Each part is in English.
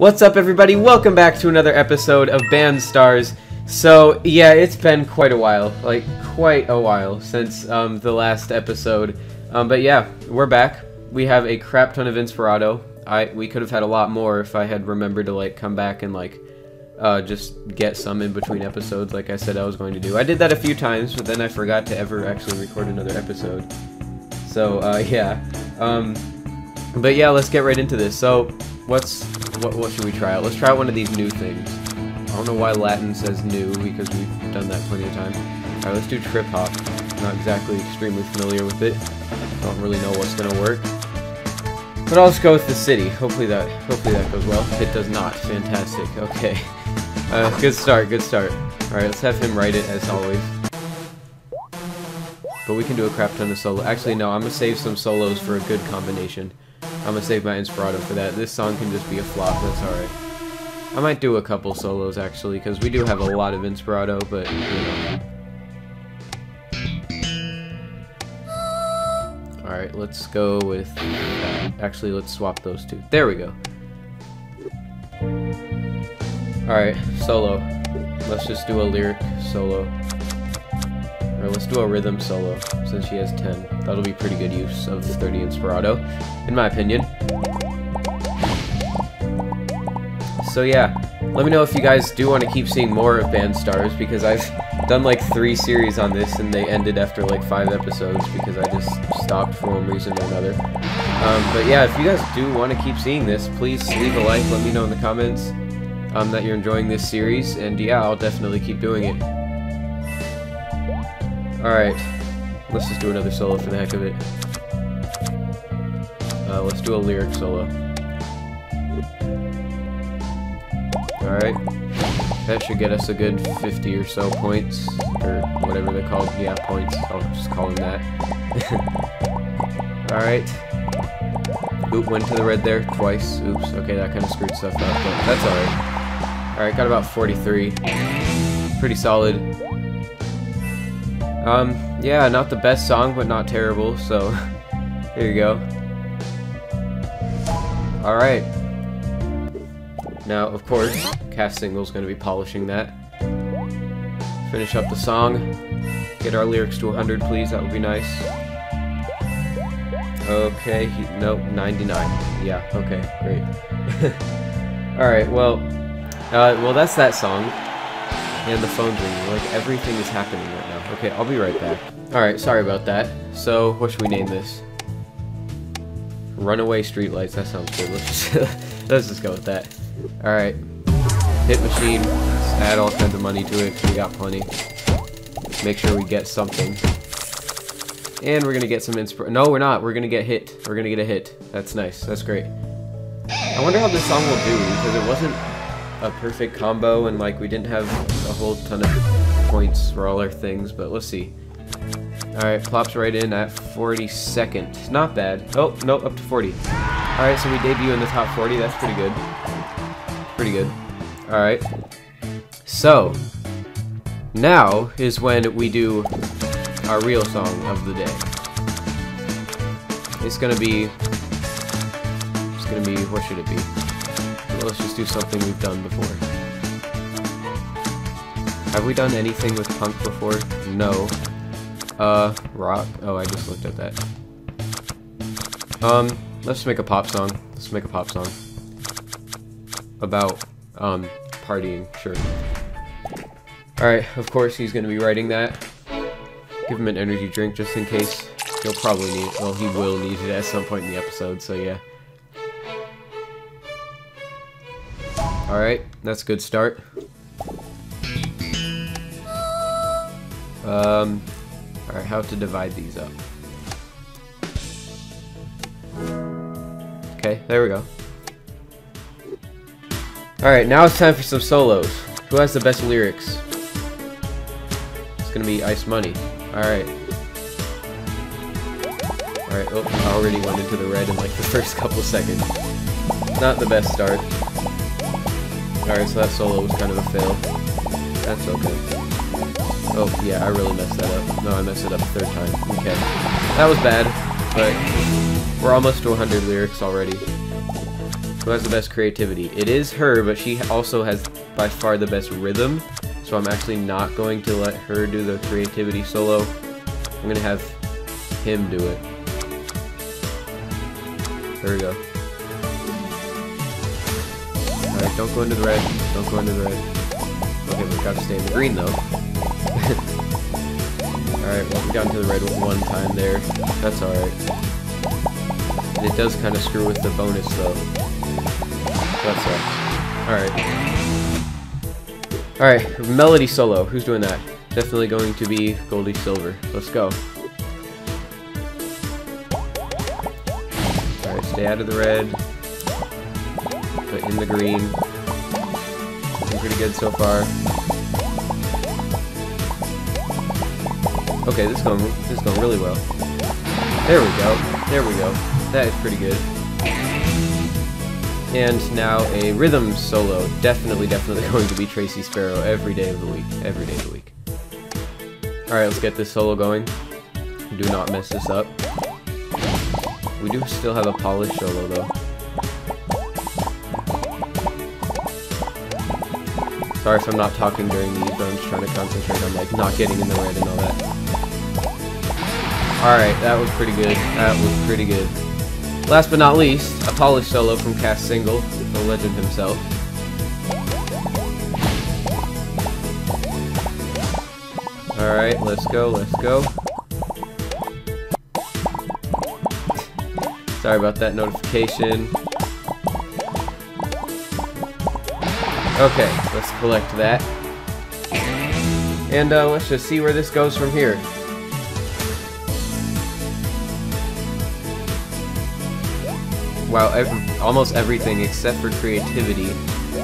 What's up, everybody? Welcome back to another episode of Band Stars. So, yeah, it's been quite a while. Like, quite a while since the last episode. But yeah, we're back. We have a crap ton of Inspirado. We could have had a lot more if I had remembered to, like, come back and, like, just get some in between episodes like I said I was going to do. I did that a few times, but then I forgot to ever actually record another episode. So, yeah. But yeah, let's get right into this. So, what should we try out? Let's try out one of these new things. I don't know why Latin says new, because we've done that plenty of times. Alright, let's do trip hop. Not exactly extremely familiar with it. Don't really know what's gonna work. But I'll just go with the city. Hopefully that goes well. It does not. Fantastic. Okay. Good start, good start. Alright, let's have him write it as always. But we can do a crap ton of solo. Actually, no, I'm gonna save some solos for a good combination. I'm gonna save my Inspirado for that. This song can just be a flop, that's alright. I might do a couple solos, actually, because we do have a lot of Inspirado, but, you know. Alright, let's go with that. Actually, let's swap those two. There we go. Alright, solo. Let's just do a lyric solo. Or let's do a rhythm solo, since she has 10. That'll be pretty good use of the 30 Inspirado, in my opinion. So yeah, let me know if you guys do want to keep seeing more of Band Stars, because I've done like 3 series on this and they ended after like 5 episodes because I just stopped for one reason or another. But yeah, if you guys do want to keep seeing this, please leave a like, let me know in the comments that you're enjoying this series, and yeah, I'll definitely keep doing it. Alright, let's just do another solo for the heck of it. Let's do a lyric solo. Alright, that should get us a good 50 or so points, or whatever they're called. Yeah, points. I'll just call them that. Alright. Oop, went to the red there twice. Oops, okay, that kind of screwed stuff up, but that's alright. Alright, got about 43. Pretty solid. Yeah, not the best song, but not terrible, so here you go. Alright. Now, of course, Cast Single's going to be polishing that. Finish up the song. Get our lyrics to 100, please. That would be nice. Okay, nope, 99. Yeah, okay, great. Alright, well, that's that song. And the phone's ringing. Like, everything is happening right now. Okay, I'll be right back. Alright, sorry about that. So, what should we name this? Runaway Streetlights. That sounds good. Let's just go with that. Alright, hit machine, let's add all kinds of money to it, we got plenty. Make sure we get something. And we're gonna get some no, we're not, we're gonna get hit. We're gonna get a hit. That's nice, that's great. I wonder how this song will do, because it wasn't a perfect combo, and like, we didn't have a whole ton of points for all our things, but let's see. Alright, plops right in at 42nd. Not bad. Oh, no, up to 40. Alright, so we debut in the top 40, that's pretty good. Pretty good. Alright. So, now is when we do our real song of the day. It's gonna be, what should it be? Well, let's just do something we've done before. Have we done anything with punk before? No. Rock? Oh, I just looked at that. Let's make a pop song. Let's make a pop song. About partying, sure. Alright, of course he's gonna be writing that. Give him an energy drink just in case. He'll probably need it. Well, he will need it at some point in the episode, so yeah. Alright, that's a good start. Alright, how to divide these up. Okay, there we go. Alright, now it's time for some solos. Who has the best lyrics? It's gonna be Ice Money. Alright. Alright, oh, I already went into the red in like the first couple seconds. Not the best start. Alright, so that solo was kind of a fail. That's okay. Oh, yeah, I really messed that up. No, I messed it up a third time. Okay. That was bad, but we're almost to 100 lyrics already. who has the best creativity. It is her, but she also has by far the best rhythm, so I'm actually not going to let her do the creativity solo. I'm gonna have him do it. There we go. Alright, don't go into the red. Don't go into the red. Okay, we've got to stay in the green, though. Alright, well, we got into the red one time there. That's alright. It does kind of screw with the bonus, though. That sucks. Alright. Alright, melody solo. Who's doing that? Definitely going to be Goldie Silver. Let's go. Alright, stay out of the red. But in the green. Doing pretty good so far. Okay, this is going really well. There we go. There we go. That is pretty good. And now a rhythm solo. Definitely going to be Tracy Sparrow every day of the week. Every day of the week. Alright, let's get this solo going. Do not mess this up. We do still have a polished solo, though. Sorry if I'm not talking during these, but I'm just trying to concentrate on, like, not getting in the red and all that. Alright, that was pretty good. That was pretty good. Last but not least, a polished solo from Cast Single, the legend himself. Alright, let's go, let's go. Sorry about that notification. Okay, let's collect that. And let's just see where this goes from here. Wow, almost everything except for creativity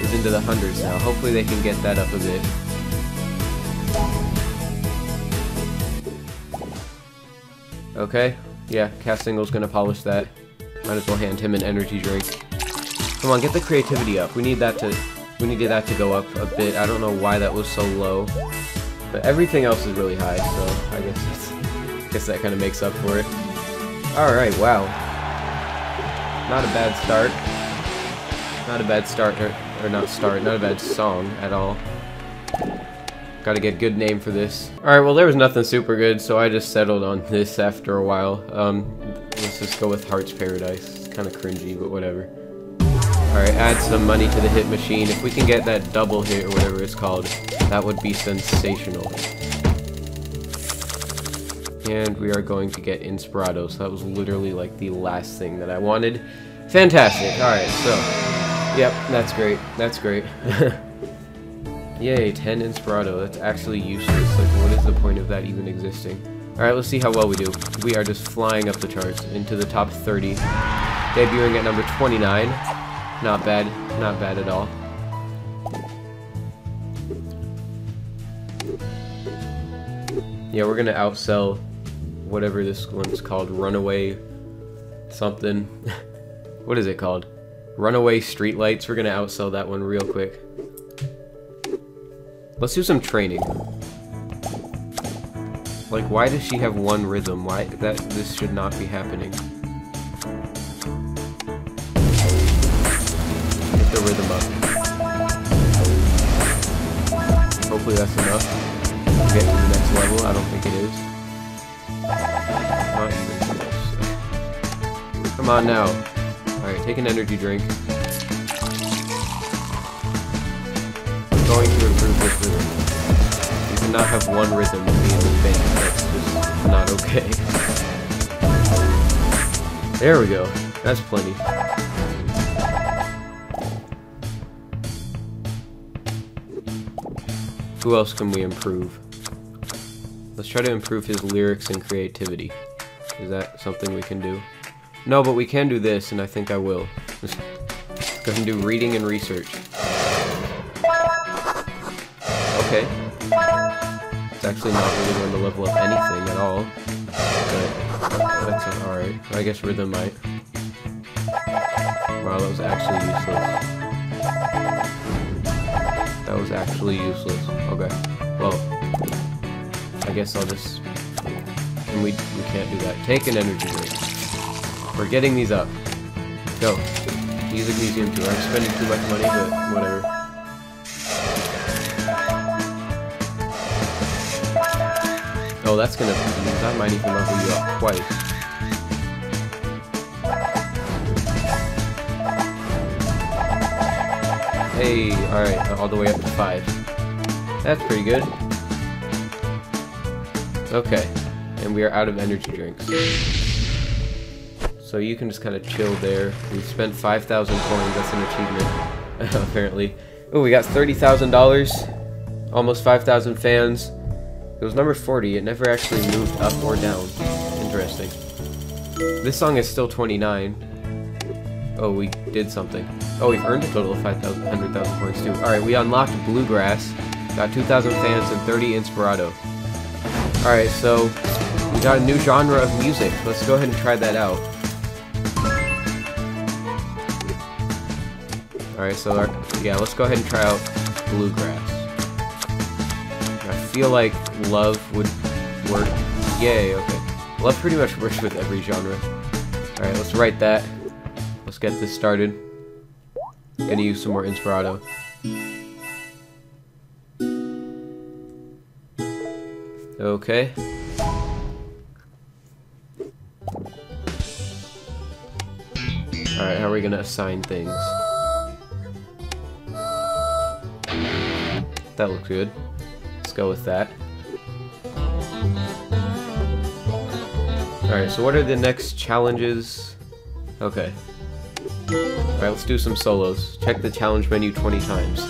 is into the hundreds now. Hopefully they can get that up a bit. Okay, yeah, Cast Single's gonna polish that. Might as well hand him an energy drink. Come on, get the creativity up. We needed that to go up a bit. I don't know why that was so low, but everything else is really high, so I guess that kind of makes up for it. All right, wow, not a bad start, not a bad start, or not start, not a bad song at all. Got to get a good name for this. All right, well there was nothing super good, so I just settled on this after a while. Let's just go with Heart's Paradise. It's kind of cringy, but whatever. Alright, add some money to the hit machine. If we can get that double hit or whatever it's called, that would be sensational. And we are going to get Inspirado, so that was literally like the last thing that I wanted. Fantastic! Alright, so, yep, that's great. That's great. Yay, 10 Inspirado. That's actually useless. Like, what is the point of that even existing? Alright, let's see how well we do. We are just flying up the charts into the top 30, debuting at number 29. Not bad, not bad at all. Yeah, we're gonna outsell whatever this one's called, Runaway something. What is it called? Runaway Streetlights. We're gonna outsell that one real quick. Let's do some training. Like, why does she have one rhythm? Why this should not be happening. The rhythm up. Hopefully that's enough to get to the next level. I don't think it is. Not even close, so. Come on now. Alright, take an energy drink. I'm going to improve this rhythm. You cannot have one rhythm to be in the band. That's just not okay. There we go. That's plenty. Who else can we improve? Let's try to improve his lyrics and creativity. Is that something we can do? No, but we can do this, and I think I will. Let's go ahead and do reading and research. Okay. It's actually not really going to level up anything at all. But that's alright. I guess rhythm might. Wow, that was actually useless. That was actually useless. Okay. Well, I guess I'll just... And we can't do that. Take an energy drink. We're getting these up. Go. Music Museum Tour. I'm spending too much money, but whatever. Oh, that's gonna... that might even level you up twice. Hey, alright, all the way up to 5. That's pretty good. Okay, and we are out of energy drinks. So you can just kind of chill there. We spent 5,000 coins, that's an achievement, apparently. Ooh, we got $30,000, almost 5,000 fans. It was number 40, it never actually moved up or down. Interesting. This song is still 29. Oh, we did something. Oh, we've earned a total of 100,000 points too. Alright, we unlocked Bluegrass, got 2,000 fans and 30 Inspirado. Alright, so we got a new genre of music. Let's go ahead and try that out. Alright, so yeah, let's go ahead and try out Bluegrass. I feel like Love would work. Yay, okay. Love pretty much works with every genre. Alright, let's write that. Let's get this started. Gonna use some more Inspirado. Okay. Alright, how are we gonna assign things? That looks good. Let's go with that. Alright, so what are the next challenges? Okay. Alright, let's do some solos. Check the challenge menu 20 times.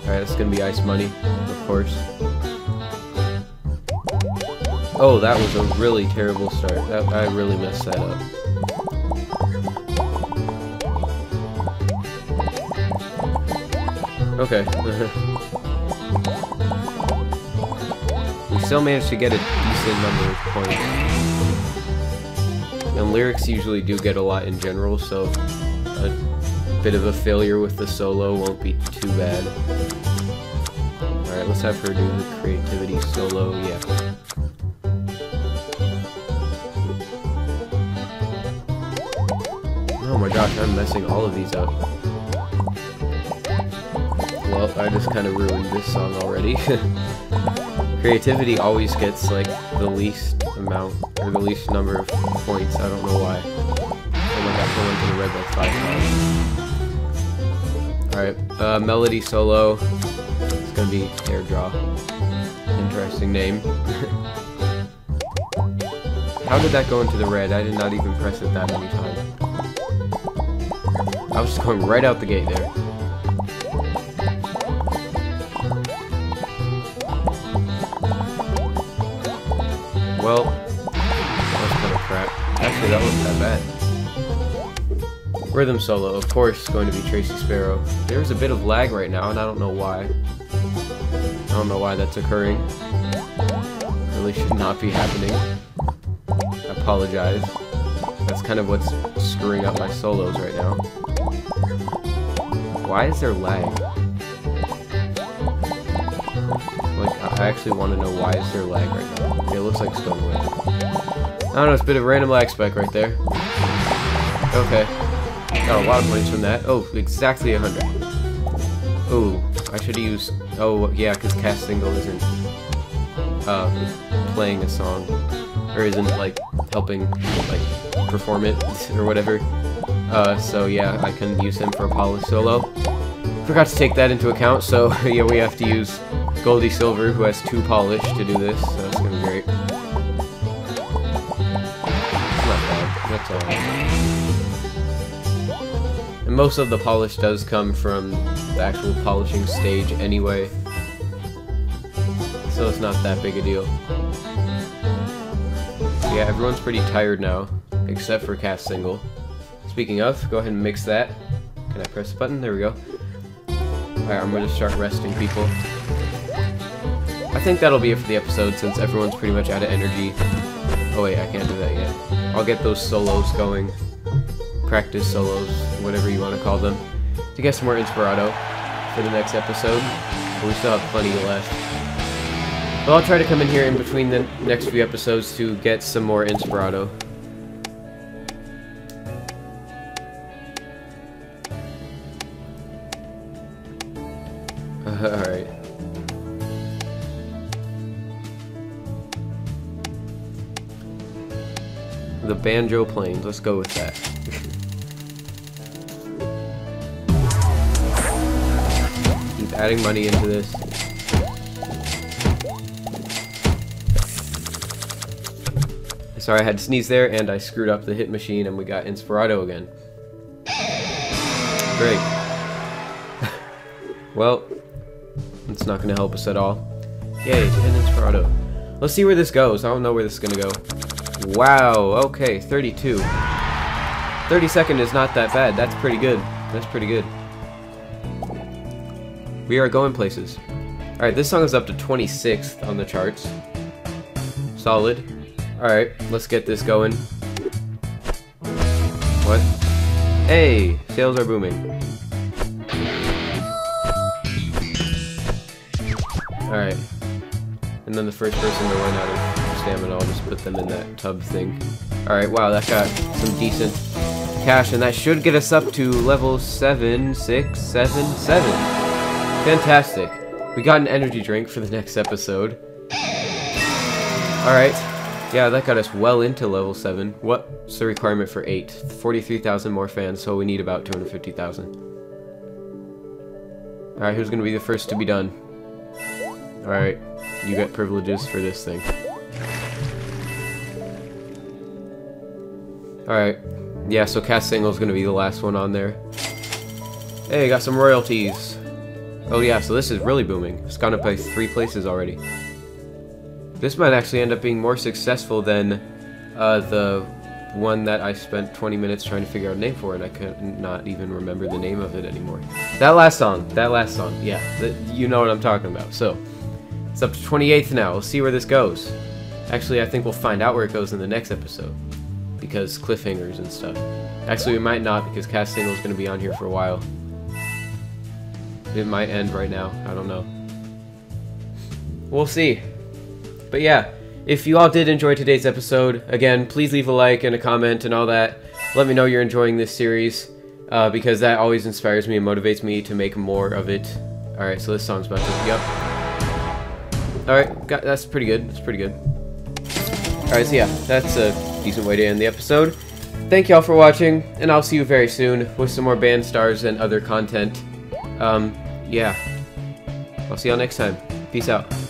Alright, it's gonna be Ice Money, of course. Oh, that was a really terrible start. I really messed that up. Okay. We still managed to get a decent number of points. And lyrics usually do get a lot in general, so a bit of a failure with the solo won't be too bad. Alright, let's have her do the creativity solo, yeah. Oh my gosh, I'm messing all of these up. Well, I just kind of ruined this song already. Creativity always gets, like, the least amount, or the least number of points, I don't know why. Oh my gosh, I went to the red by 5 times. Alright, melody solo. It's gonna be Airdraw. Interesting name. How did that go into the red? I did not even press it that many times. I was just going right out the gate there. Well, that's kind of crap. Actually, that wasn't that bad. Rhythm solo, of course, is going to be Tracy Sparrow. There's a bit of lag right now, and I don't know why. I don't know why that's occurring. Really should not be happening. I apologize. That's kind of what's screwing up my solos right now. Why is there lag? Like, I actually want to know why is there lag right now. It looks like Stoneway. I don't know, it's a bit of a random lag spike right there. Okay. Got a lot of points from that. Oh, exactly 100. Ooh, I should've used... Oh, yeah, because Cast Single isn't... playing a song. Or isn't, like, helping, like, perform it, or whatever. So yeah, I couldn't use him for a poly solo. Forgot to take that into account, so yeah, we have to use Goldie Silver, who has 2 polish to do this, so that's gonna be great. It's not bad, that's alright. And most of the polish does come from the actual polishing stage anyway, so it's not that big a deal. Yeah, everyone's pretty tired now, except for Cast Single. Speaking of, go ahead and mix that. Can I press the button? There we go. Alright, I'm gonna start resting people. I think that'll be it for the episode since everyone's pretty much out of energy. Oh wait, I can't do that yet. I'll get those solos going. Practice solos, whatever you want to call them. To get some more Inspirado for the next episode. But we still have plenty left. But I'll try to come in here in between the next few episodes to get some more Inspirado. Alright. The banjo playing, let's go with that. Keep adding money into this. Sorry, I had to sneeze there and I screwed up the hit machine and we got Inspirado again. Great. Well, it's not gonna help us at all. Yay, it's an Inspirado. Let's see where this goes. I don't know where this is gonna go. Wow, okay, 32. 32nd is not that bad. That's pretty good. That's pretty good. We are going places. Alright, this song is up to 26th on the charts. Solid. Alright, let's get this going. What? Hey! Sales are booming. Alright. And then the first person to run out of stamina, I'll just put them in that tub thing. Alright, wow, that got some decent cash, and that should get us up to level 7, 6, 7, 7. Fantastic. We got an energy drink for the next episode. Alright. Yeah, that got us well into level 7. What's the requirement for 8? 43,000 more fans, so we need about 250,000. Alright, who's gonna be the first to be done? Alright, you get privileges for this thing. Alright, yeah, so Cast Single's gonna be the last one on there. Hey, got some royalties! Oh yeah, so this is really booming. It's gone up by 3 places already. This might actually end up being more successful than the one that I spent 20 minutes trying to figure out a name for, and I could not even remember the name of it anymore. That last song, yeah, you know what I'm talking about. So, it's up to 28th now, we'll see where this goes. Actually, I think we'll find out where it goes in the next episode, because cliffhangers and stuff. Actually, we might not, because Cast Single is going to be on here for a while. It might end right now, I don't know. We'll see. But yeah, if you all did enjoy today's episode, again, please leave a like and a comment and all that. Let me know you're enjoying this series, because that always inspires me and motivates me to make more of it. Alright, so this song's about to be up. Alright, that's pretty good. That's pretty good. Alright, so yeah, that's a decent way to end the episode. Thank y'all for watching, and I'll see you very soon with some more Band Stars and other content. Yeah. I'll see y'all next time. Peace out.